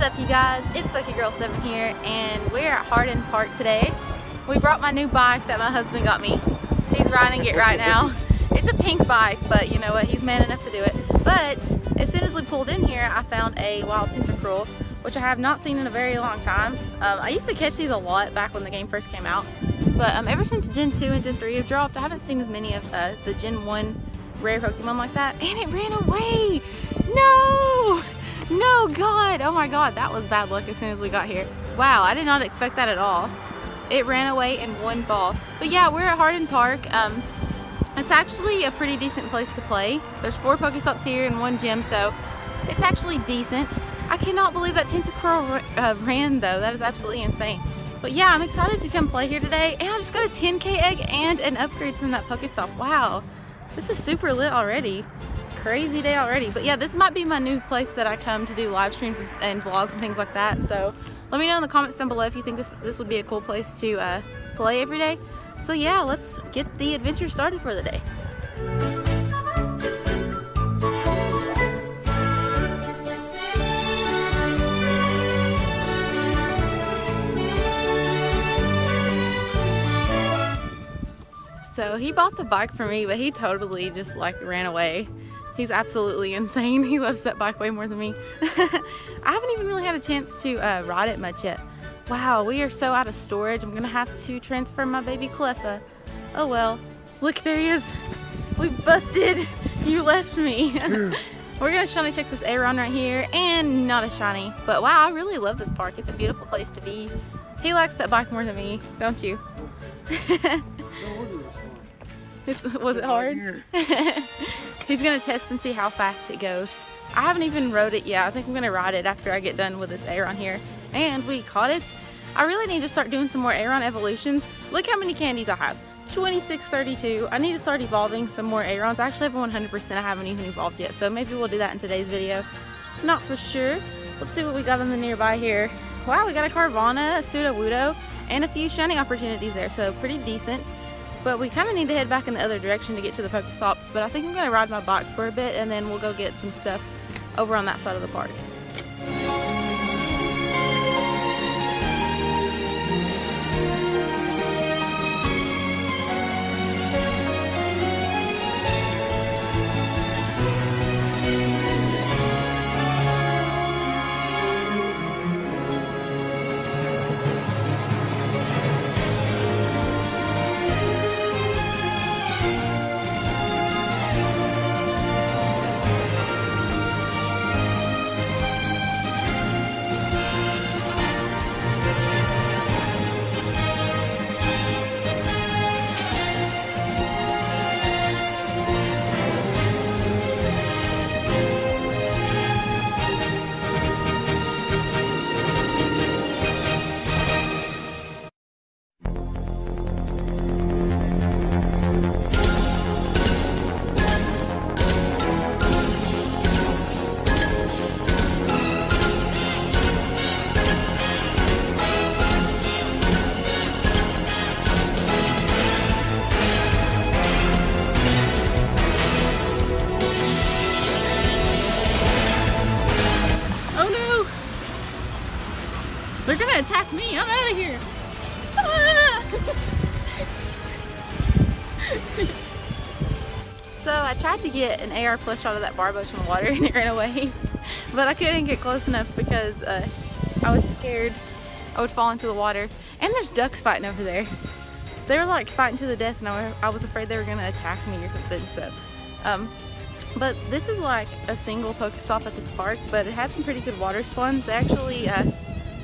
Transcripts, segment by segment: What's up, you guys? It's Pokegirl7 here, and we're at Hardin Park today. We brought my new bike that my husband got me. He's riding it right now. It's a pink bike, but you know what? He's man enough to do it. But as soon as we pulled in here, I found a wild Tentacruel, which I have not seen in a very long time. I used to catch these a lot back when the game first came out, but ever since Gen 2 and Gen 3 have dropped, I haven't seen as many of the Gen 1 rare Pokemon like that. And it ran away! No! No, God! Oh my God, that was bad luck as soon as we got here. Wow, I did not expect that at all. It ran away in one ball. But yeah, we're at Hardin Park. It's actually a pretty decent place to play. There's 4 Pokestops here and 1 gym, so it's actually decent. I cannot believe that Tentacruel ran though. That is absolutely insane. But yeah, I'm excited to come play here today. And I just got a 10K egg and an upgrade from that Pokestop. Wow, this is super lit already. Crazy day already. But yeah, this might be my new place that I come to do live streams and vlogs and things like that. So let me know in the comments down below if you think this would be a cool place to play every day. So yeah, let's get the adventure started for the day. So he bought the bike for me, but he totally just like ran away. He's absolutely insane. He loves that bike way more than me. I haven't even really had a chance to ride it much yet. Wow, we are so out of storage. I'm gonna have to transfer my baby Cleffa. Oh well. Look, there he is. We busted. You left me. We're gonna shiny check this Aron right here, and not a shiny. But wow, I really love this park. It's a beautiful place to be. He likes that bike more than me, don't you? Was it hard? He's gonna test and see how fast it goes. I haven't even rode it yet. I think I'm gonna ride it after I get done with this Aron here. And we caught it. I really need to start doing some more Aron evolutions. Look how many candies I have. 26, 32. I need to start evolving some more Arons. I actually have 100%. I haven't even evolved yet. So maybe we'll do that in today's video. Not for sure. Let's see what we got on the nearby here. Wow, we got a Carvanha, a Sudowoodo, and a few shiny opportunities there. So pretty decent. But we kind of need to head back in the other direction to get to the Pokestops, but I think I'm going to ride my bike for a bit and then we'll go get some stuff over on that side of the park. They're gonna attack me. I'm out of here. Ah! So I tried to get an AR plus shot of that Barboach in the water and it ran away. But I couldn't get close enough because I was scared I would fall into the water. And there's ducks fighting over there. They were like fighting to the death and I was afraid they were gonna attack me or something. So, but this is like a single Pokestop at this park, but it had some pretty good water spawns. They actually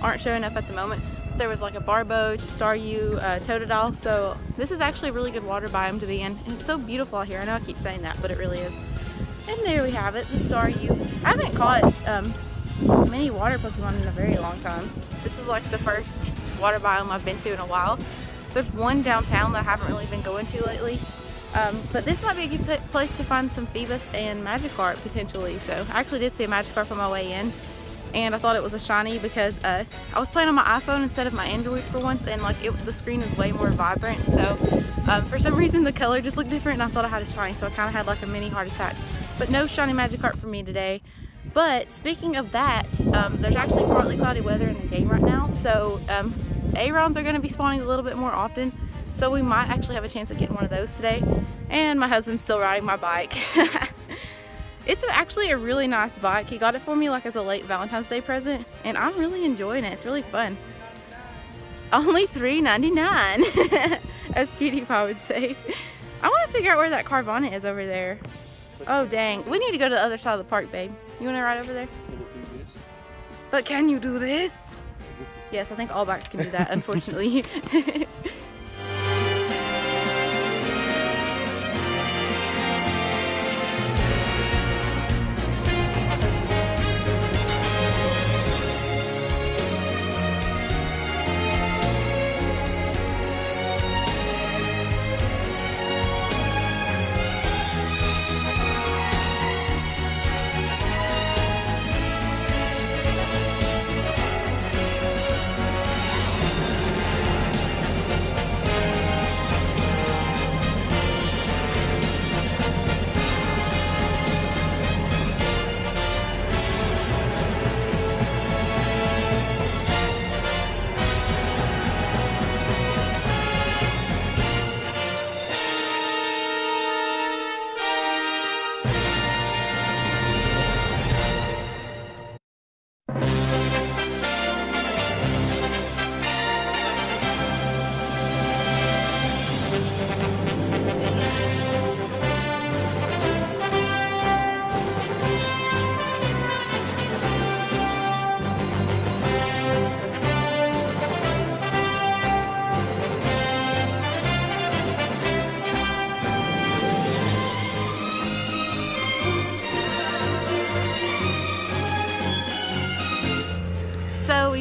aren't showing up at the moment. There was like a Barboach, Staryu, Totodile, so this is actually a really good water biome to be in. And it's so beautiful out here. I know I keep saying that, but it really is. And there we have it, the Staryu. I haven't caught many water Pokemon in a very long time. This is like the first water biome I've been to in a while. There's one downtown that I haven't really been going to lately. But this might be a good place to find some Phoebus and Magikarp potentially. So I actually did see a Magikarp on my way in. And I thought it was a shiny because I was playing on my iPhone instead of my Android for once, and like the screen is way more vibrant, so for some reason the color just looked different and I thought I had a shiny, so I kind of had like a mini heart attack. But no shiny Magikarp for me today. But speaking of that, there's actually partly cloudy weather in the game right now, so Arons are going to be spawning a little bit more often, so we might actually have a chance of getting one of those today. And my husband's still riding my bike. It's actually a really nice bike. He got it for me like as a late Valentine's Day present, and I'm really enjoying it. It's really fun. Only $3.99, as PewDiePie would say. I want to figure out where that Carvanha is over there. Oh dang, we need to go to the other side of the park, babe. You want to ride over there? But can you do this? Yes, I think all bikes can do that, unfortunately.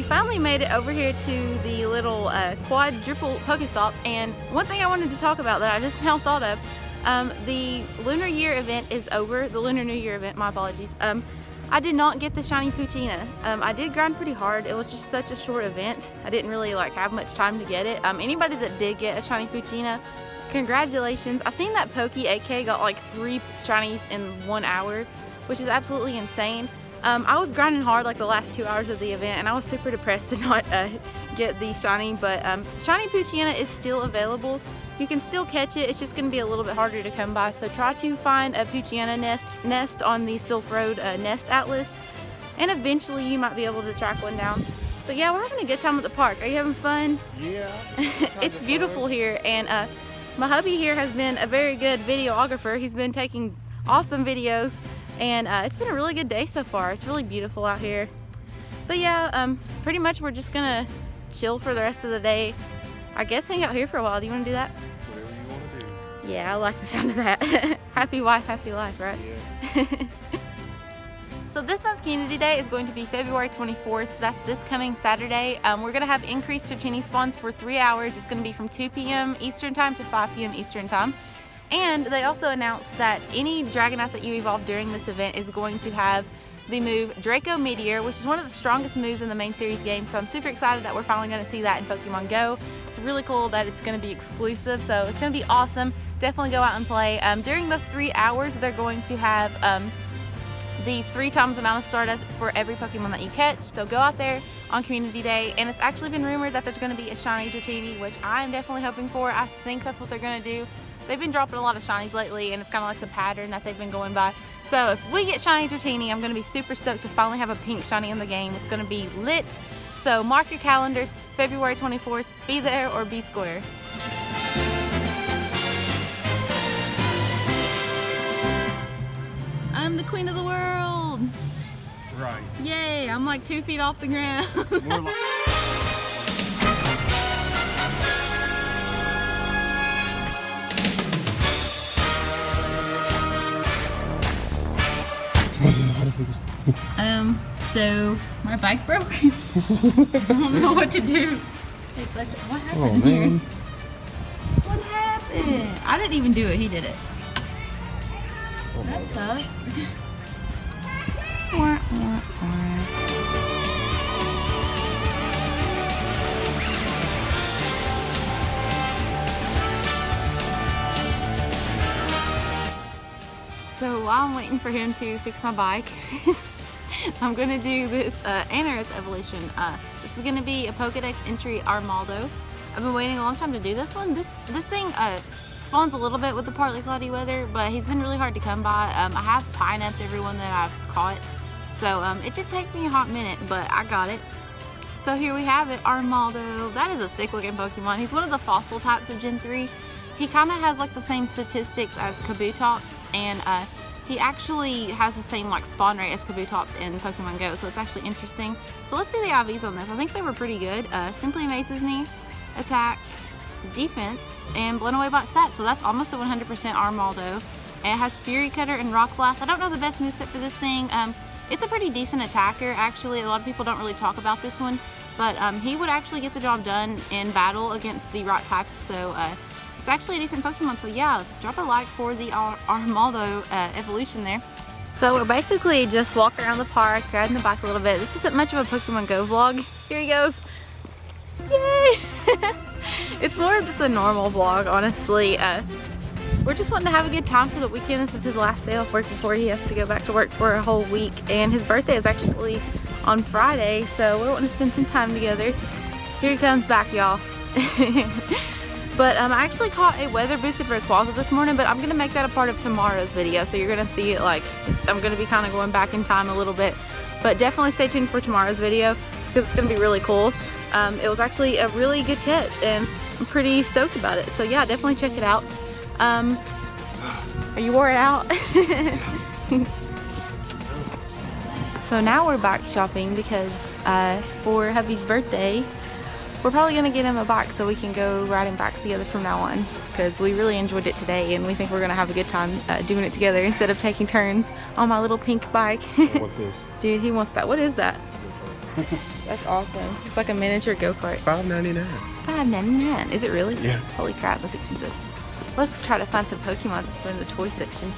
Finally made it over here to the little quadruple Pokestop, and one thing I wanted to talk about that I just now thought of, the Lunar Year event is over, the Lunar New Year event, my apologies. I did not get the shiny Poochyena. I did grind pretty hard. It was just such a short event. I didn't really like have much time to get it. Anybody that did get a shiny Poochyena, congratulations. I seen that Pokey AK got like 3 shinies in 1 hour, which is absolutely insane. I was grinding hard like the last 2 hours of the event, and I was super depressed to not get the shiny, but shiny Poochyena is still available. You can still catch it. It's just going to be a little bit harder to come by, so try to find a Poochyena nest on the Silph Road nest atlas, and eventually you might be able to track one down. But yeah, we're having a good time at the park. Are you having fun? Yeah. It's beautiful here, and my hubby here has been a very good videographer. He's been taking awesome videos. And it's been a really good day so far. It's really beautiful out here. But yeah, pretty much we're just gonna chill for the rest of the day. I guess hang out here for a while. Do you wanna do that? Whatever you wanna do. Yeah, I like the sound of that. Happy wife, happy life, right? Yeah. So this month's community day is going to be February 24th. That's this coming Saturday. We're gonna have increased Dratini spawns for 3 hours. It's gonna be from 2 p.m. Eastern time to 5 p.m. Eastern time. And they also announced that any Dragonite that you evolve during this event is going to have the move Draco Meteor, which is one of the strongest moves in the main series game. So I'm super excited that we're finally going to see that in Pokemon Go. It's really cool that it's going to be exclusive, so it's going to be awesome. Definitely go out and play. During those 3 hours, they're going to have the 3 times amount of Stardust for every Pokemon that you catch. So go out there on Community Day, and it's actually been rumored that there's going to be a shiny Dratini, which I'm definitely hoping for. I think that's what they're going to do. They've been dropping a lot of shinies lately, and it's kind of like the pattern that they've been going by. So if we get shiny Dratini, I'm going to be super stoked to finally have a pink shiny in the game. It's going to be lit. So mark your calendars, February 24th, be there or be square. I'm the queen of the world. Right. Yay, I'm like 2 feet off the ground. More like so my bike broke. I don't know what to do. It's like, what happened here? What happened? I didn't even do it, he did it. Oh, that sucks. So while I'm waiting for him to fix my bike, I'm going to do this Anorith evolution. This is going to be a Pokedex entry Armaldo. I've been waiting a long time to do this one. This thing spawns a little bit with the partly cloudy weather, but he's been really hard to come by. I have pine-upped everyone that I've caught, so it did take me a hot minute, but I got it. So here we have it, Armaldo. That is a sick looking Pokemon. He's one of the fossil types of Gen 3. He kind of has like the same statistics as Kabutops, and he actually has the same like spawn rate as Kabutops in Pokemon GO, so it's actually interesting. So let's see the IVs on this. I think they were pretty good. Simply amazes me, attack, defense, and blown away by stats. So that's almost a 100% Armaldo. And it has Fury Cutter and Rock Blast. I don't know the best moveset for this thing. It's a pretty decent attacker, actually. A lot of people don't really talk about this one, but he would actually get the job done in battle against the rock type, so it's actually a decent Pokemon. So yeah, drop a like for the Armaldo evolution there. So we're basically just walking around the park, riding the bike a little bit. This isn't much of a Pokemon Go vlog. Here he goes. Yay! It's more of just a normal vlog, honestly. We're just wanting to have a good time for the weekend. This is his last day off work before he has to go back to work for a whole week. And his birthday is actually on Friday, so we're wanting to spend some time together. Here he comes back, y'all. But I actually caught a weather boosted Rayquaza this morning, but I'm going to make that a part of tomorrow's video. So you're going to see it like, I'm going to be kind of going back in time a little bit. But definitely stay tuned for tomorrow's video because it's going to be really cool. It was actually a really good catch and I'm pretty stoked about it. So yeah, definitely check it out. Are you wore it out? So now we're bike shopping because for hubby's birthday, we're probably gonna get him a bike so we can go riding bikes together from now on, because we really enjoyed it today and we think we're gonna have a good time doing it together instead of taking turns on my little pink bike. I want this. Dude, he wants that. What is that? That's awesome. It's like a miniature go-kart. $5.99. $5.99. Is it really? Yeah. Holy crap, that's expensive. Let's try to find some Pokemon since we're in the toy section.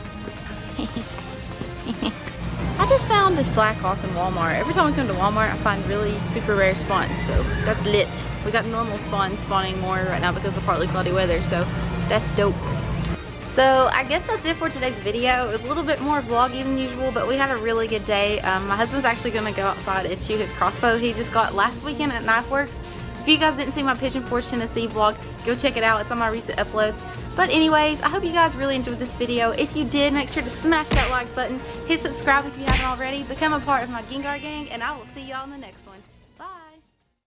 I just found a Slackoth in Walmart. Every time I come to Walmart, I find really super rare spawns, so that's lit. We got normal spawns spawning more right now because of partly cloudy weather, so that's dope. So I guess that's it for today's video. It was a little bit more vloggy than usual, but we had a really good day. My husband's actually gonna go outside and shoot his crossbow he just got last weekend at Knifeworks. If you guys didn't see my Pigeon Forge Tennessee vlog, go check it out. It's on my recent uploads. But anyways, I hope you guys really enjoyed this video. If you did, make sure to smash that like button, hit subscribe if you haven't already, become a part of my Gengar Gang, and I will see y'all in the next one.